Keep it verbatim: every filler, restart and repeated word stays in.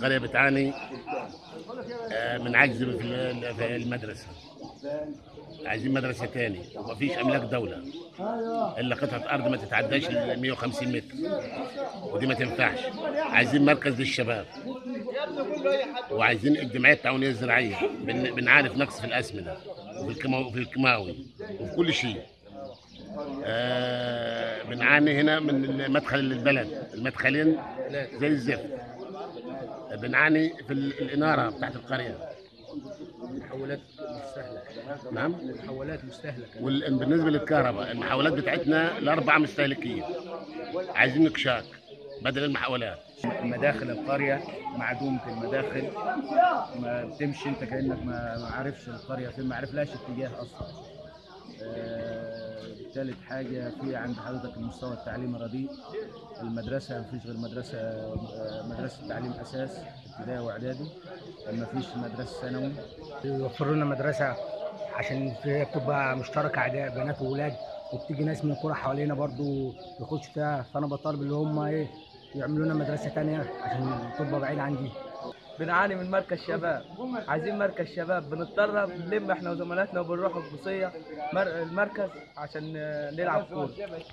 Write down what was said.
القرية بتعاني من عجز في المدرسة، عايزين مدرسة تاني ومفيش أملاك دولة إلا قطعة أرض ما تتعداش ال مية وخمسين متر، ودي ما تنفعش. عايزين مركز للشباب، وعايزين الجمعية التعاونية الزراعية. بنعرف نقص في الأسمدة وفي الكيماوي وفي كل شيء. آه بنعاني هنا من مدخل البلد، المدخلين زي الزفت. بنعاني في الإنارة بتاعت القرية. المحولات مستهلكة. نعم؟ المحولات مستهلكة. وبالنسبة للكهرباء، المحولات بتاعتنا الأربعة مستهلكين. عايزين نكشاك بدل المحولات. مداخل القرية معدومة، المداخل ما بتمشي، أنت كأنك ما عارفش القرية فين، ما عارفلهاش اتجاه أصلا. ثالث حاجة، في عند حضرتك المستوى التعليمي رديء. المدرسة ما فيش غير مدرسة مدرسة تعليم أساس ابتدائي وإعدادي، ما فيش مدرسة ثانوي. يوفروا لنا مدرسة عشان تبقى مشتركة بنات وولاد، وبتيجي ناس من القرى حوالينا برضو يخش فيها، فأنا بطالب اللي هم إيه يعملوا لنا مدرسة ثانية عشان تبقى بعيد عن دي. بنعاني من مركز شباب، عايزين مركز شباب. بنضطر نلم احنا وزملاتنا وبنروح القصية المركز عشان نلعب كورة.